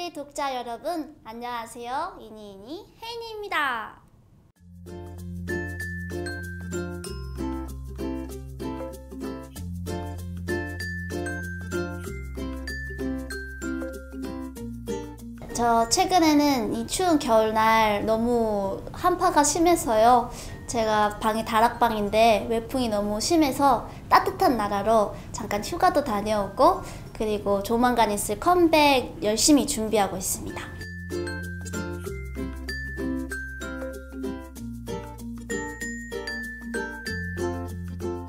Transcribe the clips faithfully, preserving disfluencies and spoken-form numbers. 티브이데일리 독자 여러분, 안녕하세요. 이니이니 혜이니입니다. 저 최근에는 이 추운 겨울날 너무 한파가 심해서요. 제가 방이 다락방인데 외풍이 너무 심해서 따뜻한 나라로 잠깐 휴가도 다녀오고, 그리고 조만간 있을 컴백 열심히 준비하고 있습니다.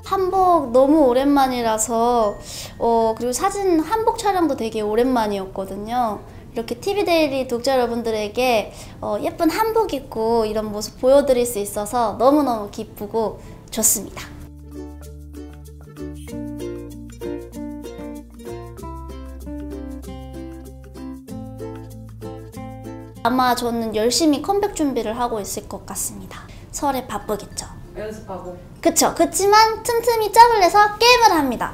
한복 너무 오랜만이라서 어, 그리고 사진 한복 촬영도 되게 오랜만이었거든요. 이렇게 티브이데일리 독자 여러분들에게 어, 예쁜 한복 입고 이런 모습 보여드릴 수 있어서 너무너무 기쁘고 좋습니다. 아마 저는 열심히 컴백 준비를 하고 있을 것 같습니다. 설에 바쁘겠죠. 연습하고. 그쵸. 그치만 틈틈이 짬을 내서 게임을 합니다.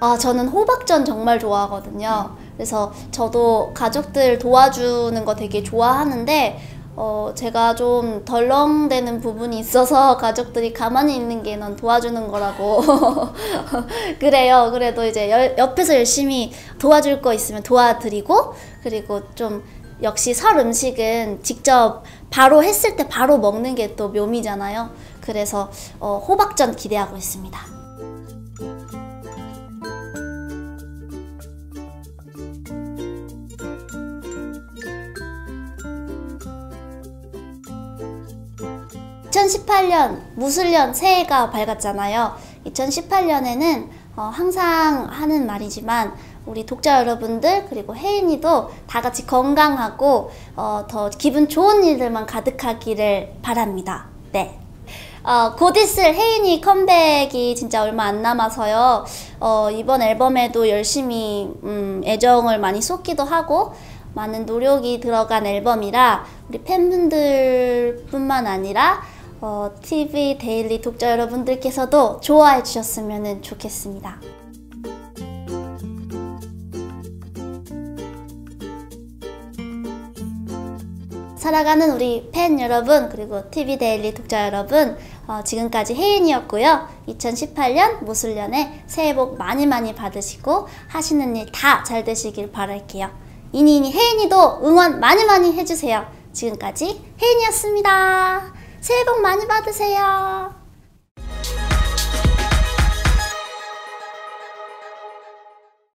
아, 저는 호박전 정말 좋아하거든요. 그래서 저도 가족들 도와주는 거 되게 좋아하는데 어, 제가 좀 덜렁대는 부분이 있어서 가족들이 가만히 있는 게 난 도와주는 거라고 그래요. 그래도 이제 여, 옆에서 열심히 도와줄 거 있으면 도와드리고, 그리고 좀 역시 설 음식은 직접 바로 했을 때 바로 먹는 게 또 묘미잖아요. 그래서 어, 호박전 기대하고 있습니다. 이천십팔 년 무술년 새해가 밝았잖아요. 이천십팔 년에는 어, 항상 하는 말이지만 우리 독자 여러분들, 그리고 혜인이도 다 같이 건강하고 어, 더 기분 좋은 일들만 가득하기를 바랍니다. 네. 어, 곧 있을 혜인이 컴백이 진짜 얼마 안 남아서요. 어, 이번 앨범에도 열심히 음, 애정을 많이 쏟기도 하고 많은 노력이 들어간 앨범이라 우리 팬분들 뿐만 아니라 어, 티브이데일리 독자 여러분들께서도 좋아해 주셨으면 좋겠습니다. 살아가는 우리 팬 여러분, 그리고 티브이데일리 독자 여러분, 어, 지금까지 혜인이었고요. 이천십팔 년 무술년에 새해 복 많이 많이 받으시고 하시는 일 다 잘 되시길 바랄게요. 이니이니 혜인이도 응원 많이 많이 해주세요. 지금까지 혜인이었습니다. 새해 복 많이 받으세요.